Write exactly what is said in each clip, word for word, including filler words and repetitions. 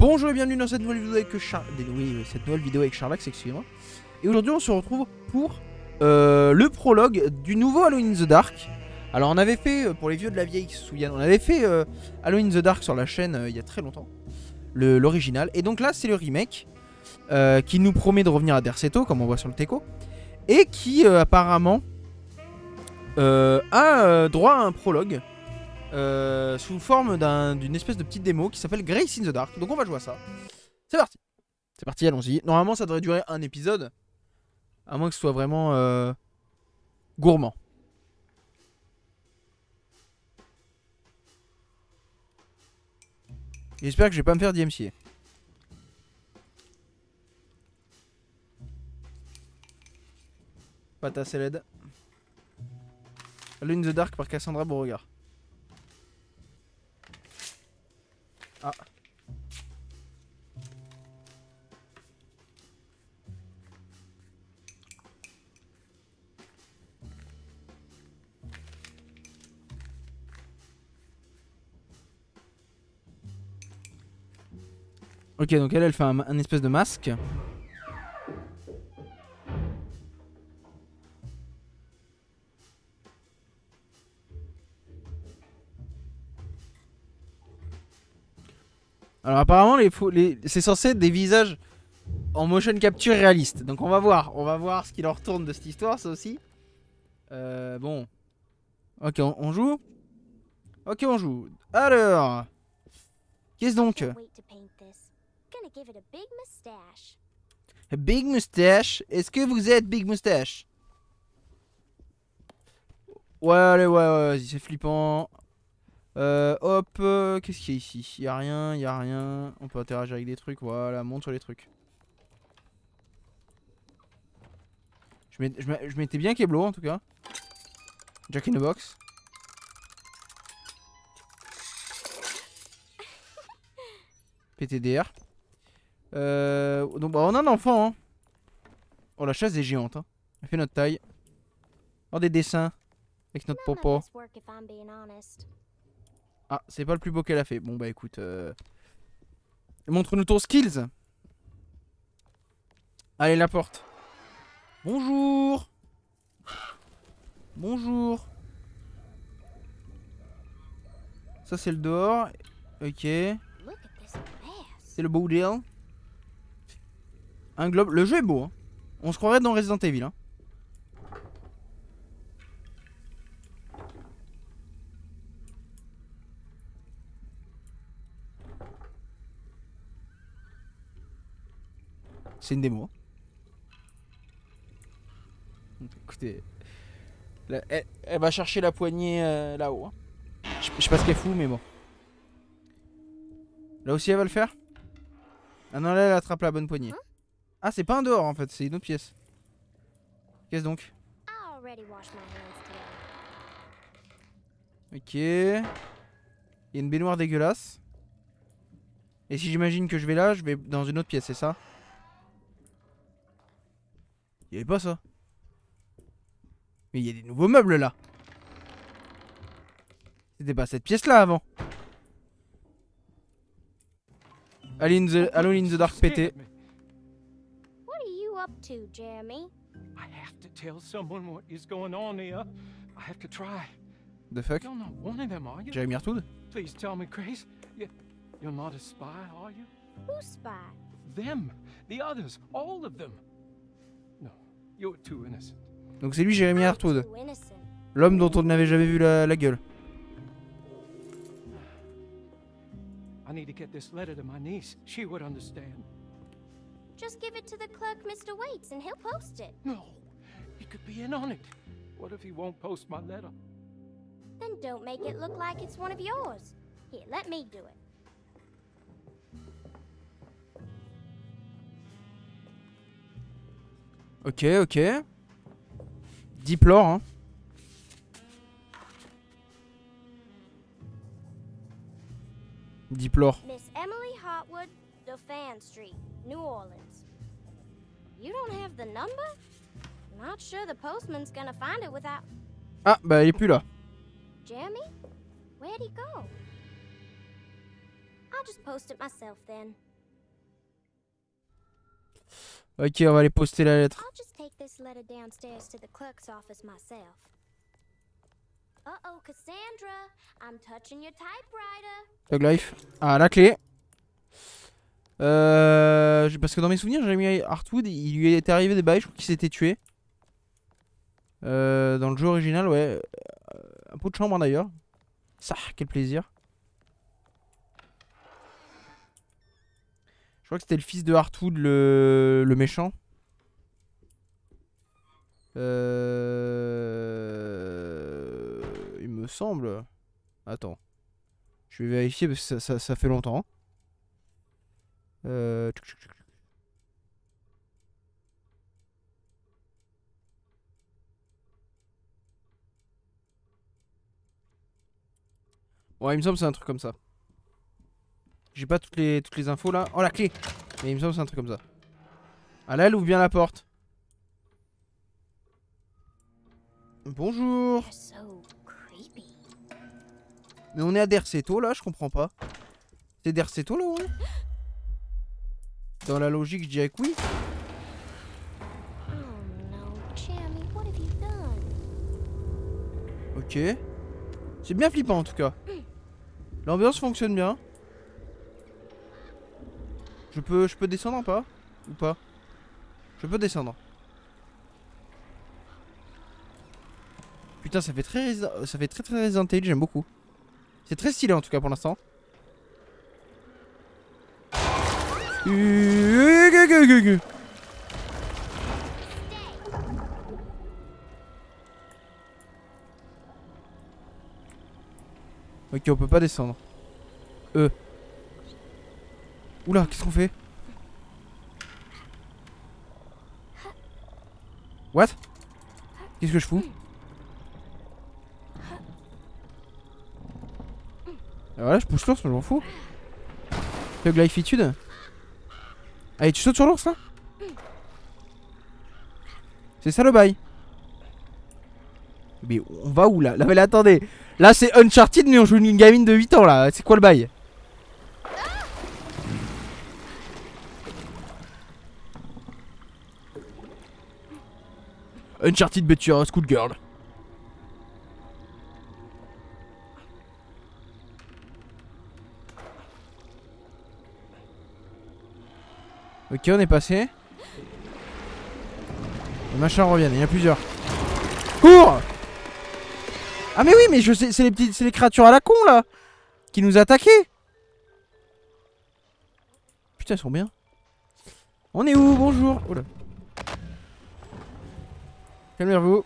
Bonjour et bienvenue dans cette nouvelle vidéo avec Char... oui, cette nouvelle vidéo avec Charlax, excusez-moi. Et aujourd'hui on se retrouve pour euh, le prologue du nouveau Alone in the Dark. Alors on avait fait, pour les vieux de la vieille qui se souviennent, on avait fait euh, Alone in the Dark sur la chaîne euh, il y a très longtemps, l'original. Et donc là c'est le remake euh, qui nous promet de revenir à Derceto, comme on voit sur le teco. Et qui euh, apparemment euh, a euh, droit à un prologue. Euh, sous forme d'une un, espèce de petite démo qui s'appelle Grace in the Dark. Donc on va jouer à ça. C'est parti. C'est parti, allons-y. Normalement ça devrait durer un épisode. À moins que ce soit vraiment euh, gourmand. J'espère que je vais pas me faire D M C A. Pata Seled. Alone in the Dark par Cassandra Beauregard. Ah. Ok, donc elle, elle fait un, un espèce de masque. Alors apparemment les, les, c'est censé être des visages en motion capture réaliste. Donc on va voir, on va voir ce qu'il en retourne de cette histoire, ça aussi. Euh, bon. Ok, on, on joue. Ok, on joue. Alors, qu'est-ce donc? A big moustache. Est-ce que vous êtes big moustache? Ouais, allez, ouais, ouais, c'est flippant. Euh, hop, euh, qu'est-ce qu'il y a ici? Y'a rien, y'a rien. On peut interagir avec des trucs, voilà, montre les trucs. Je m'étais bien keblo en tout cas. Jack in the Box. P T D R. Euh, donc bah, on a un enfant, hein. Oh, la chaise est géante, hein. Elle fait notre taille. Oh, des dessins avec notre popo. Ah, c'est pas le plus beau qu'elle a fait. Bon bah écoute, euh... montre-nous ton skills. Allez, la porte. Bonjour. Bonjour. Ça c'est le dehors. Ok. C'est le beau deal. Un globe. Le jeu est beau, hein. On se croirait dans Resident Evil, hein. C'est une démo. Écoutez, là, elle, elle va chercher la poignée euh, là-haut, hein. Je, je sais pas ce qu'elle fout, mais bon. Là aussi, elle va le faire. Ah non, là, elle attrape la bonne poignée. Ah, c'est pas un dehors en fait, c'est une autre pièce. Qu'est-ce donc? Ok. Il y a une baignoire dégueulasse. Et si j'imagine que je vais là, je vais dans une autre pièce, c'est ça? Il n'y avait pas ça. Mais il y a des nouveaux meubles là. C'était pas cette pièce là avant. Alone in the, Alone in the Dark pété. What are you up to, Jeremy? I have to tell someone what is going on here. I have to try. The fuck? You're not one of them, are you? Jeremy Hartwood? Please tell me, Grace. You're not a spy, are you? Who's spy? Them, the others, all of them. Donc c'est lui, Jeremy Hartwood, l'homme dont on n'avait jamais vu la, la gueule. Ok, ok. Deep lore, hein. Deep lore. Miss Emily Hartwood, Dauphin Street, New Orleans. You don't have the number? Not sure the postman's gonna find it without. Ah, bah il est plus là. Jeremy? Where'd he go? I'll just post it myself then. Ok, on va aller poster la lettre. Tug Life. Ah, la clé. Euh, parce que dans mes souvenirs, Jeremy Hartwood, il lui était arrivé des bails, je crois qu'il s'était tué. Euh, dans le jeu original, ouais. Un pot de chambre d'ailleurs. Ça, quel plaisir. Je crois que c'était le fils de Hartwood, le, le méchant. Euh... Il me semble. Attends. Je vais vérifier parce que ça, ça, ça fait longtemps. Euh... Ouais, il me semble que c'est un truc comme ça. J'ai pas toutes les, toutes les infos là. Oh, la clé! Mais il me semble que c'est un truc comme ça. Ah là, elle ouvre bien la porte. Bonjour! Mais on est à Derceto là, je comprends pas. C'est Derceto là, ouais? Dans la logique, je dirais que oui. Ok. C'est bien flippant en tout cas. L'ambiance fonctionne bien. Je peux, je peux descendre ou pas? Ou pas? Je peux descendre. Putain, ça fait très, ça fait très très Resident Evil, j'aime beaucoup. C'est très stylé en tout cas pour l'instant. Ok, on peut pas descendre. Euh. Oula, qu'est-ce qu'on fait? What? Qu'est-ce que je fous? Et voilà, je pousse l'ours, mais je m'en fous. Le glifitude. Allez, tu sautes sur l'ours là? C'est ça le bail. Mais on va où là? Là mais là, attendez. Là c'est Uncharted mais on joue une gamine de huit ans là. C'est quoi le bail? Uncharted but you're a school girl. Ok, on est passé. Les machins reviennent, il y en a plusieurs. Cours! Ah mais oui, mais je sais, c'est les petites, c'est les créatures à la con là qui nous attaquaient. Putain, elles sont bien. On est où? Bonjour. Oh là. Calmez-vous.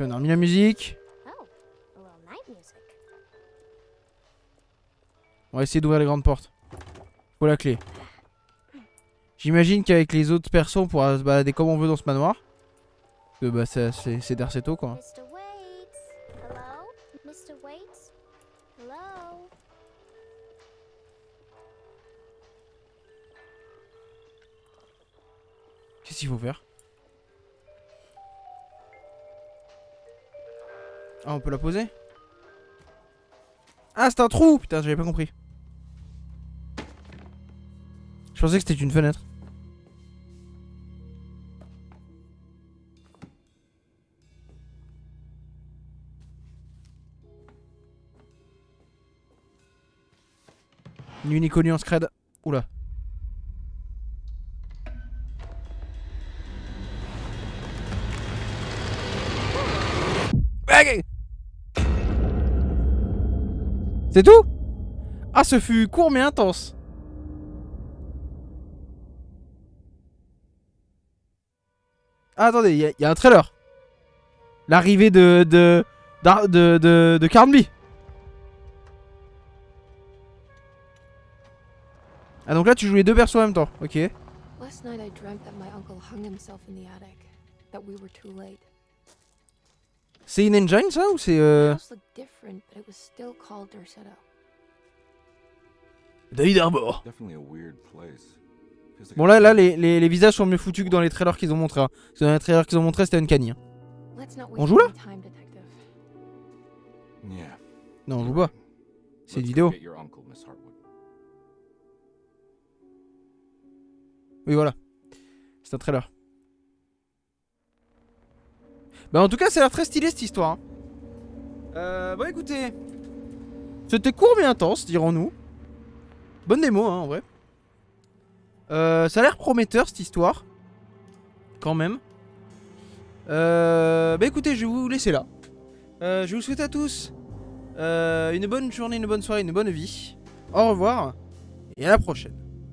On a remis la musique. On va essayer d'ouvrir les grandes portes. Faut la clé. J'imagine qu'avec les autres persos on pourra se balader comme on veut dans ce manoir. Euh, bah c'est Derceto quoi. Qu'est-ce qu'il faut faire? Ah, on peut la poser? Ah, c'est un trou! Putain, j'avais pas compris. Je pensais que c'était une fenêtre. Une unique en scred. Oula. C'est tout? Ah, ce fut court mais intense. Ah, attendez, il y, y a un trailer. L'arrivée de de de, de, de de Carnby. Ah, donc là tu joues les deux persos en même temps. Ok. Last night I dreamt that my uncle hung himself in the attic, that we were too late. C'est une engine ça ou c'est euh... David Harbour. Bon là, là les, les, les visages sont mieux foutus que dans les trailers qu'ils ont montrés. Hein. Parce que dans les trailers qu'ils ont montrés c'était une canine. On joue là? Non, on joue pas. C'est Dido. Oui, voilà. C'est un trailer. Bah en tout cas, ça a l'air très stylé cette histoire. Hein. Euh, bon écoutez, c'était court mais intense, dirons-nous. Bonne démo, hein, en vrai. Euh, ça a l'air prometteur cette histoire, quand même. Euh, bah écoutez, je vais vous laisser là. Euh, je vous souhaite à tous euh, une bonne journée, une bonne soirée, une bonne vie. Au revoir et à la prochaine.